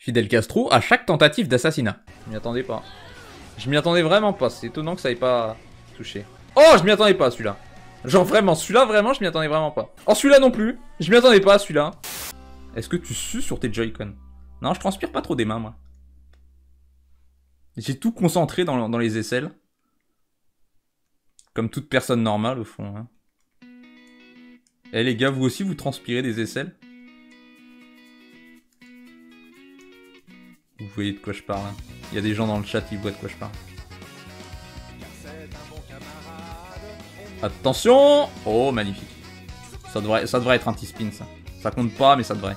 Fidel Castro à chaque tentative d'assassinat. Je m'y attendais pas. Je m'y attendais vraiment pas. C'est étonnant que ça ait pas touché. Oh, je m'y attendais pas celui-là. Genre vraiment, celui-là vraiment, je m'y attendais vraiment pas. Oh, celui-là non plus. Je m'y attendais pas celui-là. Est-ce que tu sues sur tes Joy-Con? Non, je transpire pas trop des mains, moi. J'ai tout concentré dans les aisselles. Comme toute personne normale, au fond. Hein. Eh les gars, vous aussi, vous transpirez des aisselles? Vous voyez de quoi je parle. Hein. Il y a des gens dans le chat qui voient de quoi je parle. Attention! Oh, magnifique. Ça devrait être un petit spin, ça. Ça compte pas, mais ça devrait.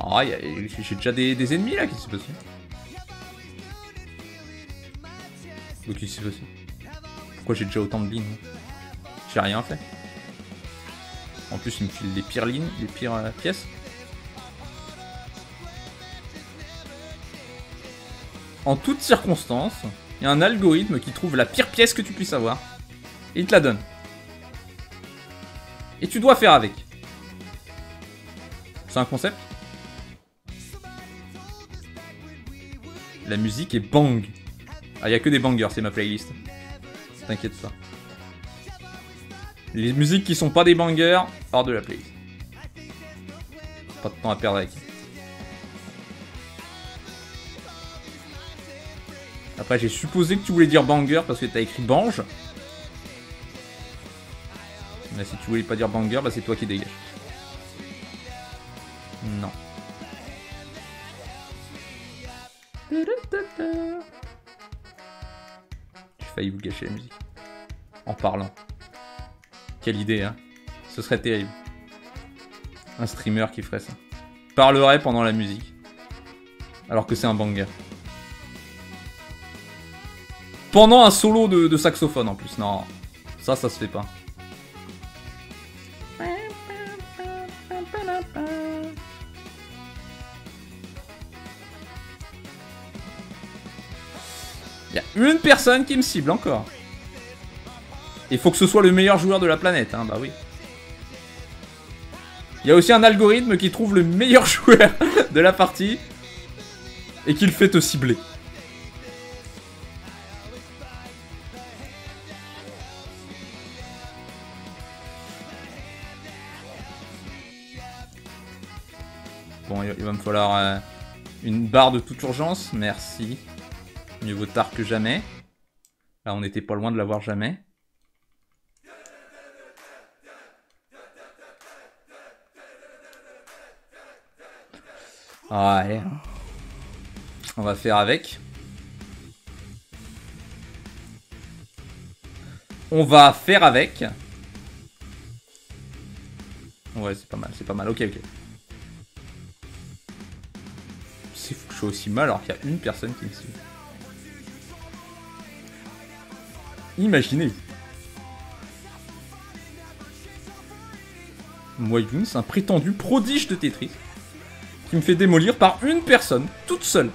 Ah, oh, j'ai déjà des ennemis, là, qui se passent. Ok, c'est possible. Pourquoi j'ai déjà autant de lignes? J'ai rien fait. En plus, il me file les pires lignes, les pires pièces. En toutes circonstances, il y a un algorithme qui trouve la pire pièce que tu puisses avoir. Et il te la donne. Et tu dois faire avec. C'est un concept. La musique est bang. Ah, il n'y a que des bangers, c'est ma playlist. T'inquiète pas. Les musiques qui sont pas des bangers, hors de la playlist. Pas de temps à perdre avec. Après, j'ai supposé que tu voulais dire banger parce que t'as écrit bange. Mais si tu voulais pas dire banger, bah c'est toi qui dégage. Non. Vous gâchez la musique en parlant. Quelle idée, hein? Ce serait terrible. Un streamer qui ferait ça. Parlerait pendant la musique. Alors que c'est un banger. Pendant un solo de saxophone en plus. Non, ça se fait pas. Il y a une personne qui me cible encore. Il faut que ce soit le meilleur joueur de la planète, hein, bah oui. Il y a aussi un algorithme qui trouve le meilleur joueur de la partie et qui le fait te cibler. Bon, il va me falloir une barre de toute urgence, merci. Mieux vaut tard que jamais. Là, on n'était pas loin de l'avoir jamais. Ouais. On va faire avec. On va faire avec. Ouais, c'est pas mal, c'est pas mal. Ok, ok. C'est fou que je sois aussi mal alors qu'il y a une personne qui me suit. Imaginez. Moi, Younes, un prétendu prodige de Tetris, qui me fait démolir par une personne, toute seule,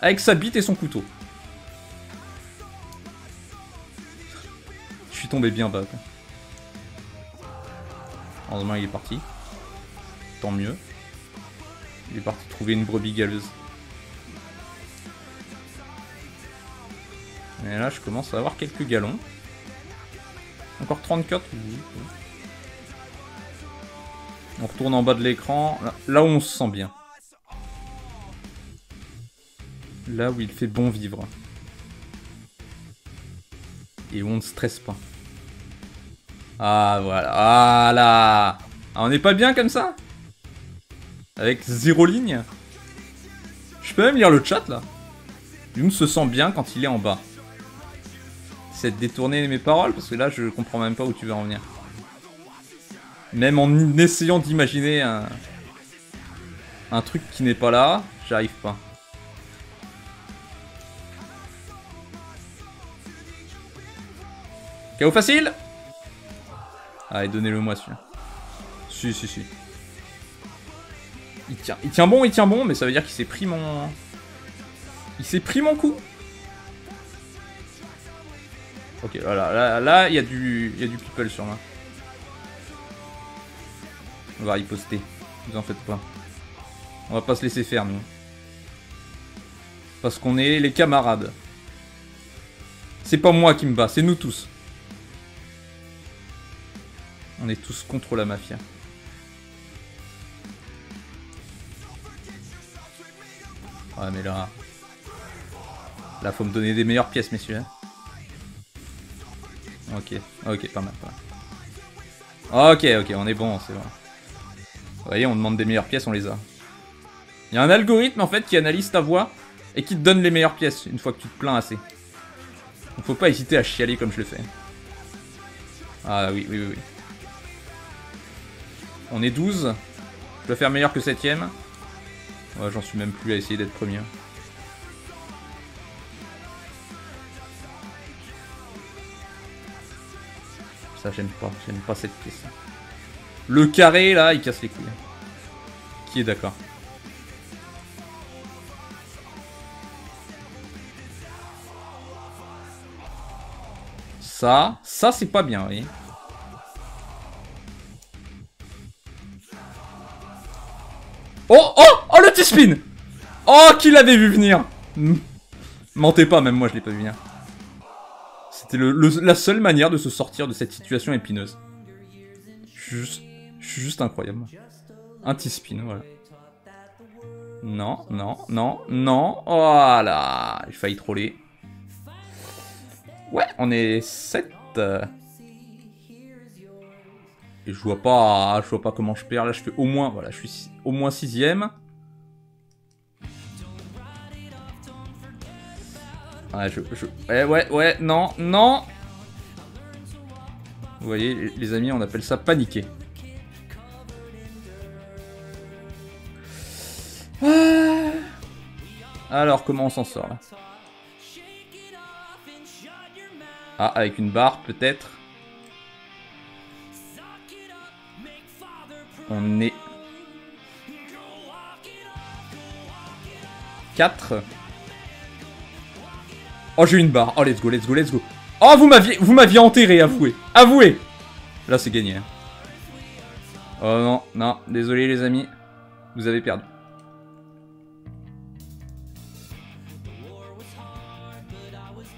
avec sa bite et son couteau. Je suis tombé bien bas. Heureusement, il est parti. Tant mieux. Il est parti trouver une brebis galeuse. Et là, je commence à avoir quelques galons. Encore 34. On retourne en bas de l'écran. Là où on se sent bien. Là où il fait bon vivre. Et où on ne stresse pas. Ah, voilà. Ah, là. Ah, on n'est pas bien comme ça? Avec zéro ligne? Je peux même lire le chat, là. Younes se sent bien quand il est en bas. C'est de détourner mes paroles parce que là je comprends même pas où tu veux en venir. Même en essayant d'imaginer un truc qui n'est pas là, j'arrive pas. K.O. facile. Allez, donnez-le moi celui-là. Si. Il tient bon, mais ça veut dire qu'il s'est pris mon... Il s'est pris mon coup. Ok, là, il y a du people sur moi. On va riposter, ne vous en faites pas. On va pas se laisser faire, nous. Parce qu'on est les camarades. C'est pas moi qui me bats, c'est nous tous. On est tous contre la mafia. Ouais, mais là... Là, faut me donner des meilleures pièces, messieurs. Ok, ok, pas mal, pas mal. Ok, on est bon, c'est bon. Vous voyez, on demande des meilleures pièces, on les a. Il y a un algorithme, en fait, qui analyse ta voix et qui te donne les meilleures pièces, une fois que tu te plains assez. Donc, faut pas hésiter à chialer comme je le fais. Ah oui, oui, oui. On est 12. Je dois faire meilleur que 7ème. Ouais, j'en suis même plus à essayer d'être premier. Ça, j'aime pas cette pièce. Le carré, là, il casse les couilles. Qui est d'accord? Ça, c'est pas bien, vous voyez. Oh, le T-spin! Oh, qui l'avait vu venir? Mentez pas, même moi, je l'ai pas vu venir. C'était la seule manière de se sortir de cette situation épineuse. Je suis juste incroyable. Un petit spin, voilà. Non, non, non, non. Voilà, j'ai failli troller. Ouais, on est 7. Et je vois pas comment je perds. Là, je fais au moins, voilà, je suis au moins 6ème. Ah, ouais, non, non. Vous voyez, les amis, on appelle ça paniquer. Ah. Alors, comment on s'en sort, là? Ah, avec une barre, peut-être. On est... 4. Oh, j'ai une barre. Oh, let's go, let's go, let's go. Oh, vous m'aviez enterré, avouez. Avouez. Là, c'est gagné. Oh non, non. Désolé, les amis. Vous avez perdu.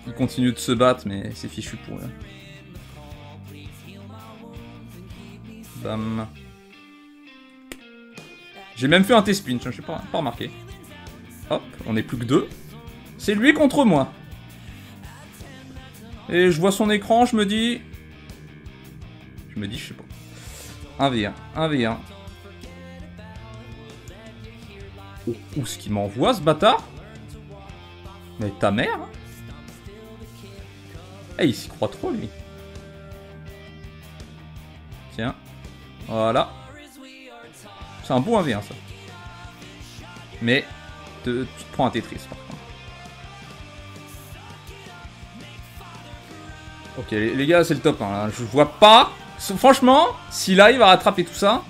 Ils continuent de se battre, mais c'est fichu pour eux. Bam. J'ai même fait un T-spin, je sais pas remarqué. Hop, on est plus que 2. C'est lui contre moi. Et je vois son écran, je me dis... je sais pas. 1v1, 1v1. Oh, ce qu'il m'envoie, ce bâtard. Mais ta mère. Eh, il s'y croit trop, lui. Tiens. Voilà. C'est un beau 1v1, ça. Mais, tu te prends un Tetris, par contre. Ok, les gars, c'est le top 1, hein. Je vois pas. Franchement, si là il va rattraper tout ça,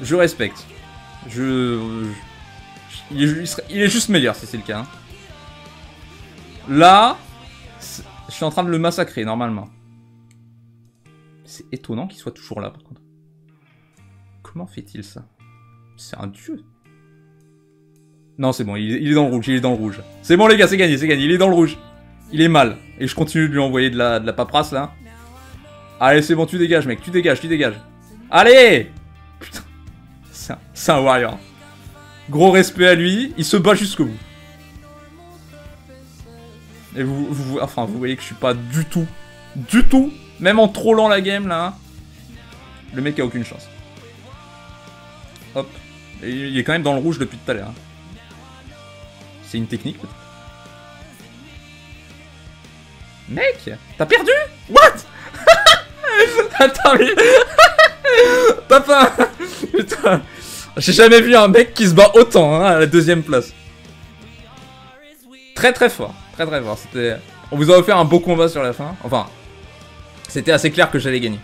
je respecte. Il est juste meilleur si c'est le cas, hein. Là, je suis en train de le massacrer normalement. C'est étonnant qu'il soit toujours là par contre. Comment fait-il ça? C'est un dieu. Non, c'est bon, il est dans le rouge, il est dans le rouge. C'est bon les gars, c'est gagné, c'est gagné, il est dans le rouge. Il est mal. Et je continue de lui envoyer de la paperasse, là. Allez, c'est bon, tu dégages, mec. Tu dégages. Allez! Putain. C'est un warrior. Gros respect à lui. Il se bat jusqu'au bout. Et vous voyez que je suis pas du tout. Même en trollant la game, là. Le mec a aucune chance. Hop. Et il est quand même dans le rouge depuis tout à l'heure. C'est une technique, peut-être. Mec, t'as perdu? What? Attends, mais... Papa! Putain! J'ai jamais vu un mec qui se bat autant, hein, à la 2ème place. Très très fort. C'était... On vous a offert un beau combat sur la fin. Enfin, c'était assez clair que j'allais gagner.